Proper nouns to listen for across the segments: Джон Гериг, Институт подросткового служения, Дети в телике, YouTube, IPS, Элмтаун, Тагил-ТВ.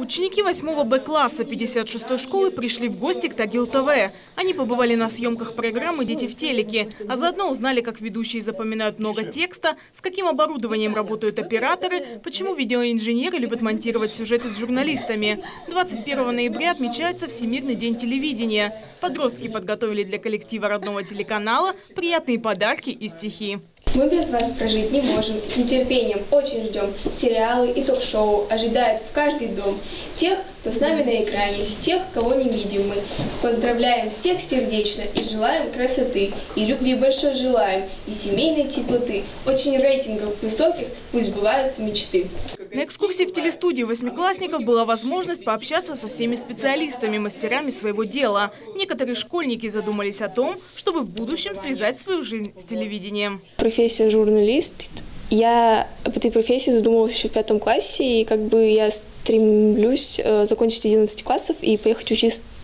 Ученики 8 Б-класса 56-й школы пришли в гости к Тагил-ТВ. Они побывали на съемках программы «Дети в телике», а заодно узнали, как ведущие запоминают много текста, с каким оборудованием работают операторы, почему видеоинженеры любят монтировать сюжеты с журналистами. 21 ноября отмечается Всемирный день телевидения. Подростки подготовили для коллектива родного телеканала приятные подарки и стихи. Мы без вас прожить не можем, с нетерпением очень ждем. Сериалы и ток-шоу ожидают в каждый дом. Тех, кто с нами на экране, тех, кого не видим мы. Поздравляем всех сердечно и желаем красоты, и любви большой желаем, и семейной теплоты. Очень рейтингов высоких пусть сбываются мечты. На экскурсии в телестудию восьмиклассников была возможность пообщаться со всеми специалистами, мастерами своего дела. Некоторые школьники задумались о том, чтобы в будущем связать свою жизнь с телевидением. Профессия журналист. Я об этой профессии задумалась еще в 5 классе, и как бы я стремлюсь закончить 11 классов и поехать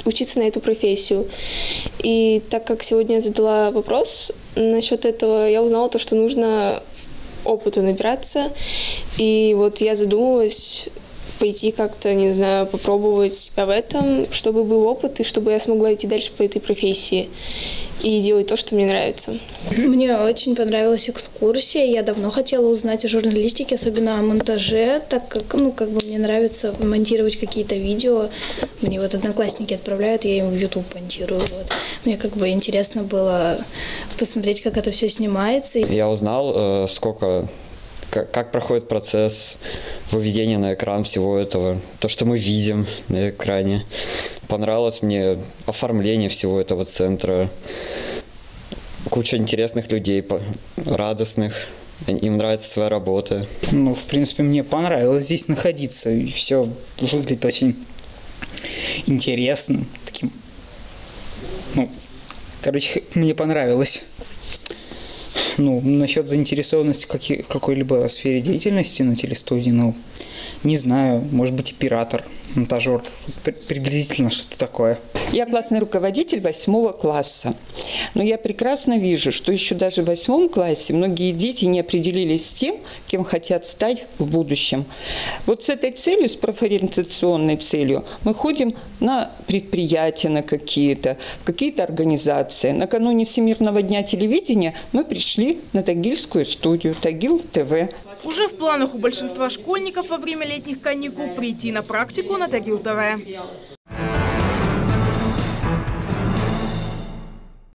учиться на эту профессию. И так как сегодня я задала вопрос насчет этого, я узнала то, что нужно опыта набираться, и вот я задумалась пойти как-то, не знаю, попробовать себя в этом, чтобы был опыт и чтобы я смогла идти дальше по этой профессии и делать то, что мне нравится. Мне очень понравилась экскурсия. Я давно хотела узнать о журналистике, особенно о монтаже, так как, мне нравится монтировать какие-то видео. Мне вот одноклассники отправляют, я им в YouTube монтирую. Вот. Мне интересно было посмотреть, как это все снимается. Я узнал, как проходит процесс выведения на экран всего этого, то, что мы видим на экране. Понравилось мне оформление всего этого центра. Куча интересных людей, радостных. Им нравится своя работа. В принципе, мне понравилось здесь находиться. И все выглядит очень интересным. Таким... мне понравилось. Насчет заинтересованности какой-либо сфере деятельности на телестудии, не знаю, может быть, оператор, монтажер, приблизительно что-то такое. Я классный руководитель 8 класса, но я прекрасно вижу, что еще даже в 8 классе многие дети не определились с тем, кем хотят стать в будущем. Вот с этой целью, с профориентационной целью, мы ходим на предприятия, на какие-то организации. Накануне Всемирного дня телевидения мы пришли на тагильскую студию «Тагил-ТВ». Уже в планах у большинства школьников во время летних каникул прийти на практику на Тагил-ТВ.